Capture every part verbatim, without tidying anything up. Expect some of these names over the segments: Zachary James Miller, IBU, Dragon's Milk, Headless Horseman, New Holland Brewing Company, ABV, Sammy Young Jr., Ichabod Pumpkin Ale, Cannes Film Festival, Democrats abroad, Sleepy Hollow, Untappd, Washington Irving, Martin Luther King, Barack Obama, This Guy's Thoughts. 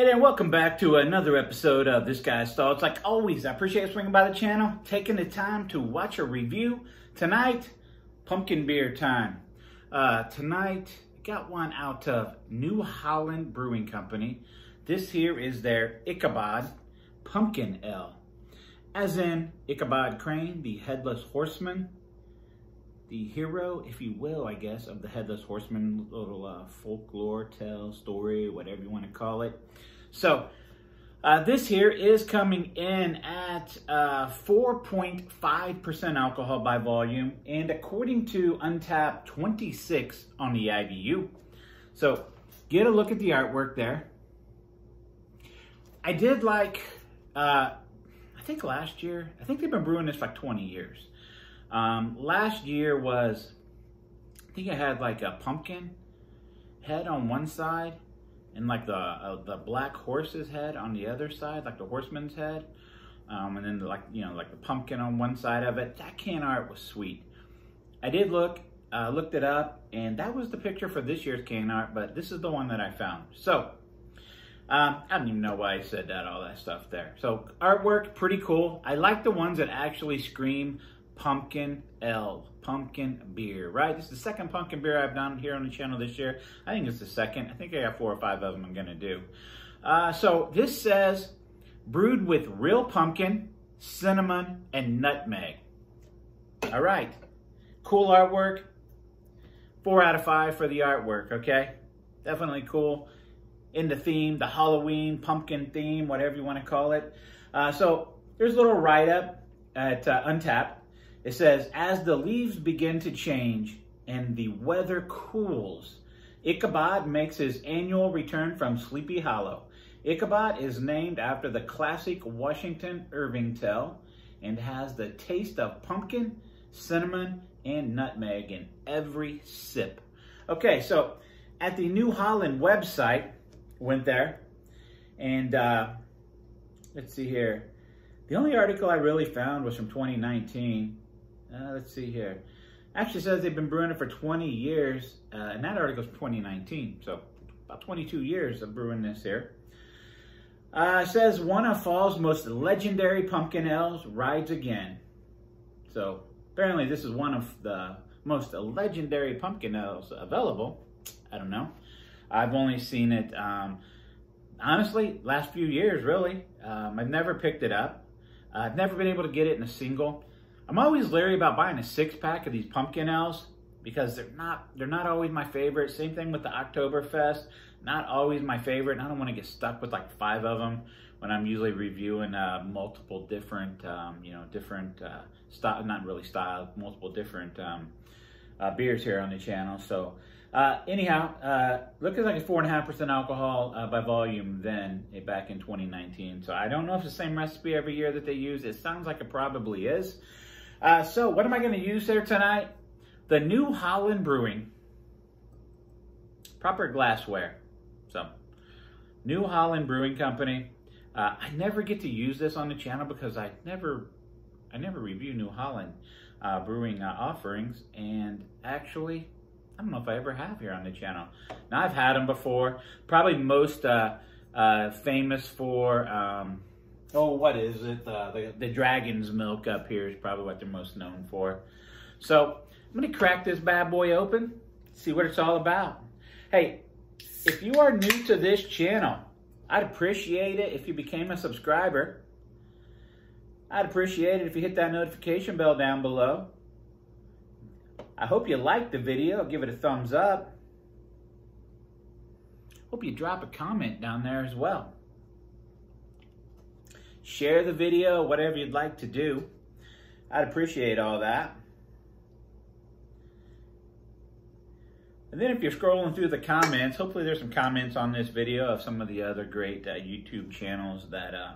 Hey there, welcome back to another episode of This Guy's Thoughts. Like always, I appreciate you swinging by the channel, taking the time to watch a review. Tonight, pumpkin beer time. Uh, tonight, got one out of New Holland Brewing Company. This here is their Ichabod Pumpkin Ale. As in Ichabod Crane, the headless horseman, the hero, if you will, I guess, of the headless horseman, little uh, folklore tale, story, whatever you want to call it. So uh, this here is coming in at four point five percent uh, alcohol by volume, and according to Untappd, twenty-six on the I B U. So get a look at the artwork there. I did like, uh, I think last year, I think they've been brewing this for like twenty years. Um, last year was, I think I had like a pumpkin head on one side and like the uh, the black horse's head on the other side, like the horseman's head. Um, and then the, like, you know, like the pumpkin on one side of it. That can art was sweet. I did look, uh, looked it up, and that was the picture for this year's can art, but this is the one that I found. So, Um, I don't even know why I said that, all that stuff there. So artwork, pretty cool. I like the ones that actually scream pumpkin ale, pumpkin beer, right? This is the second pumpkin beer I've done here on the channel this year. I think it's the second. I think I got four or five of them I'm gonna do. Uh, so this says, brewed with real pumpkin, cinnamon, and nutmeg. All right, cool artwork. Four out of five for the artwork, okay? Definitely cool. In the theme, the Halloween pumpkin theme, whatever you want to call it. Uh, so there's a little write-up at uh, Untappd. It says, as the leaves begin to change and the weather cools, Ichabod makes his annual return from Sleepy Hollow. Ichabod is named after the classic Washington Irving tale and has the taste of pumpkin, cinnamon, and nutmeg in every sip. Okay, so at the New Holland website, went there, and uh, let's see here. The only article I really found was from twenty nineteen. Uh, let's see here. Actually says they've been brewing it for twenty years, uh, and that article's from twenty nineteen, so about twenty-two years of brewing this here. Uh, it says, one of fall's most legendary pumpkin ales rides again. So apparently this is one of the most legendary pumpkin ales available. I don't know. I've only seen it, um, honestly, last few years, really. Um, I've never picked it up. Uh, I've never been able to get it in a single. I'm always leery about buying a six-pack of these pumpkin ales because they're not they're not always my favorite. Same thing with the Oktoberfest. Not always my favorite. And I don't want to get stuck with like five of them when I'm usually reviewing uh, multiple different, um, you know, different, uh, style, not really style, multiple different um, uh, beers here on the channel. So. Uh, anyhow, uh, looking like a four point five percent alcohol uh, by volume then uh, back in twenty nineteen. So I don't know if it's the same recipe every year that they use. It sounds like it probably is. Uh, so what am I going to use there tonight? The New Holland Brewing. Proper glassware. So New Holland Brewing Company. Uh, I never get to use this on the channel because I never, I never review New Holland uh, Brewing uh, offerings. And actually, I don't know if I ever have here on the channel. Now, I've had them before. Probably most uh, uh, famous for, um, oh, what is it? Uh, the, the Dragon's Milk up here is probably what they're most known for. So I'm going to crack this bad boy open, see what it's all about. Hey, if you are new to this channel, I'd appreciate it if you became a subscriber. I'd appreciate it if you hit that notification bell down below. I hope you liked the video. Give it a thumbs up. Hope you drop a comment down there as well. Share the video, whatever you'd like to do. I'd appreciate all that. And then if you're scrolling through the comments, hopefully there's some comments on this video of some of the other great uh, YouTube channels that, uh,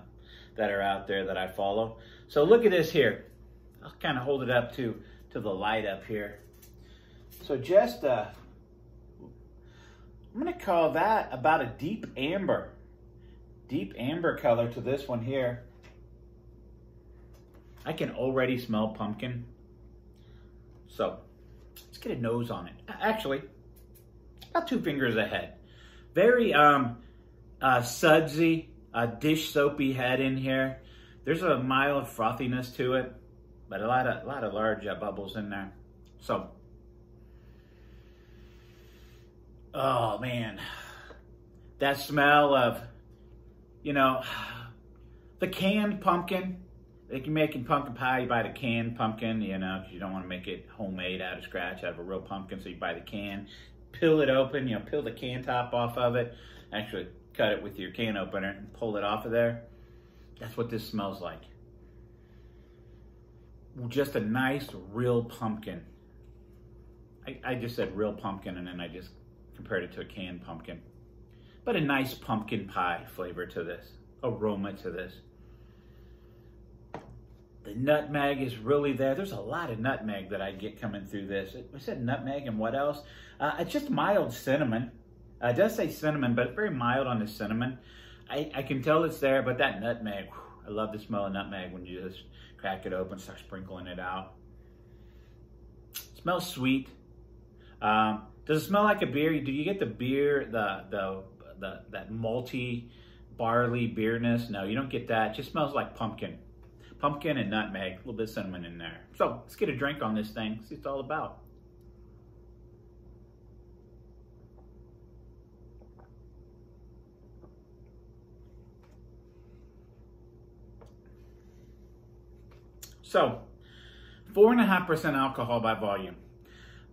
that are out there that I follow. So look at this here. I'll kind of hold it up to, to the light up here. So just, uh, I'm gonna call that about a deep amber, deep amber color to this one here. I can already smell pumpkin. So let's get a nose on it. Actually, about two fingers ahead. Very, um, uh, sudsy, uh, dish soapy head in here. There's a mild frothiness to it, but a lot of, a lot of large uh, bubbles in there. So, oh man, that smell of, you know, the canned pumpkin. They can make in pumpkin pie, you buy the canned pumpkin, you know, because you don't want to make it homemade out of scratch, out of a real pumpkin, so you buy the can, peel it open, you know, peel the can top off of it, actually cut it with your can opener and pull it off of there. That's what this smells like. Just a nice, real pumpkin. I, I just said real pumpkin, and then I just compared it to a canned pumpkin. But a nice pumpkin pie flavor to this, aroma to this. The nutmeg is really there. There's a lot of nutmeg that I get coming through this. I said nutmeg and what else? Uh, it's just mild cinnamon. Uh, it does say cinnamon, but it's very mild on the cinnamon. I, I can tell it's there, but that nutmeg, whew, I love the smell of nutmeg when you just crack it open, start sprinkling it out. It smells sweet. Um, does it smell like a beer? Do you get the beer, the, the, the that malty barley beerness? No, you don't get that. It just smells like pumpkin. Pumpkin and nutmeg, a little bit of cinnamon in there. So let's get a drink on this thing, see what it's all about. So, four and a half percent alcohol by volume.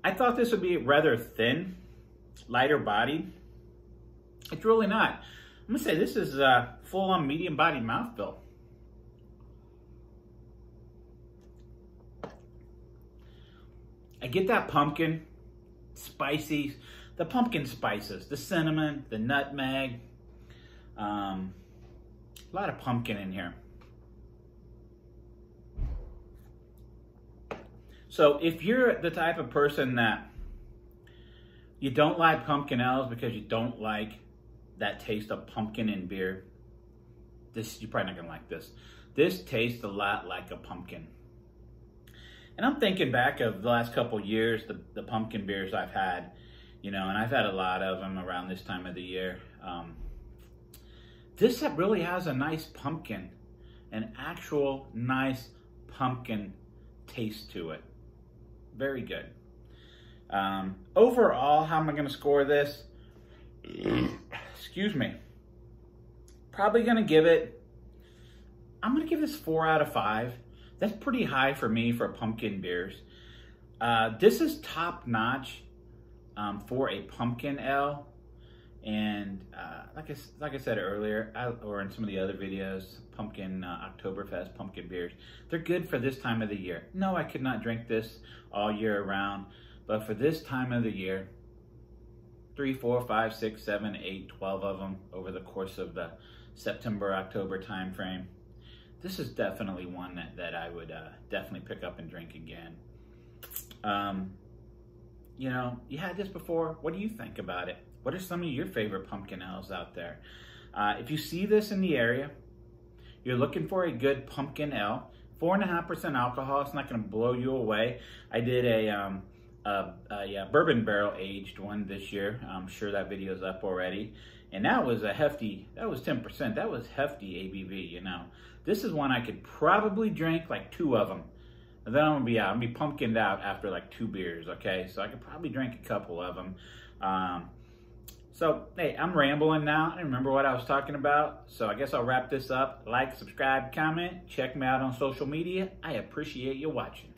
I thought this would be rather thin, lighter bodied. It's really not. I'm gonna say this is a full-on medium-bodied mouthfeel. I get that pumpkin, spicy, the pumpkin spices, the cinnamon, the nutmeg, um, a lot of pumpkin in here. So if you're the type of person that you don't like pumpkin ales because you don't like that taste of pumpkin in beer, this, you're probably not gonna like this. This tastes a lot like a pumpkin. And I'm thinking back of the last couple of years, the, the pumpkin beers I've had, you know, and I've had a lot of them around this time of the year. Um, this really has a nice pumpkin, an actual nice pumpkin taste to it. Very good. Um, overall, how am I going to score this? Excuse me. Probably going to give it, I'm going to give this four out of five. That's pretty high for me for pumpkin beers. Uh, this is top notch um, for a pumpkin ale. And uh, like, I, like I said earlier, I, or in some of the other videos, pumpkin uh, Oktoberfest, pumpkin beers, they're good for this time of the year. No, I could not drink this all year around, but for this time of the year, three, four, five, six, seven, eight, twelve of them over the course of the September, October timeframe. This is definitely one that, that I would uh, definitely pick up and drink again. Um, you know, you had this before. What do you think about it? What are some of your favorite pumpkin ales out there? Uh, if you see this in the area, you're looking for a good pumpkin ale, four and a half percent alcohol. It's not going to blow you away. I did a, um, a, a yeah, bourbon barrel aged one this year. I'm sure that video's up already. And that was a hefty, that was ten percent. That was hefty A B V, you know. This is one I could probably drink like two of them. And then I'm gonna be out, I'm gonna be pumpkined out after like two beers, okay? So I could probably drink a couple of them. Um, so, hey, I'm rambling now. I don't remember what I was talking about. So I guess I'll wrap this up. Like, subscribe, comment, check me out on social media. I appreciate you watching.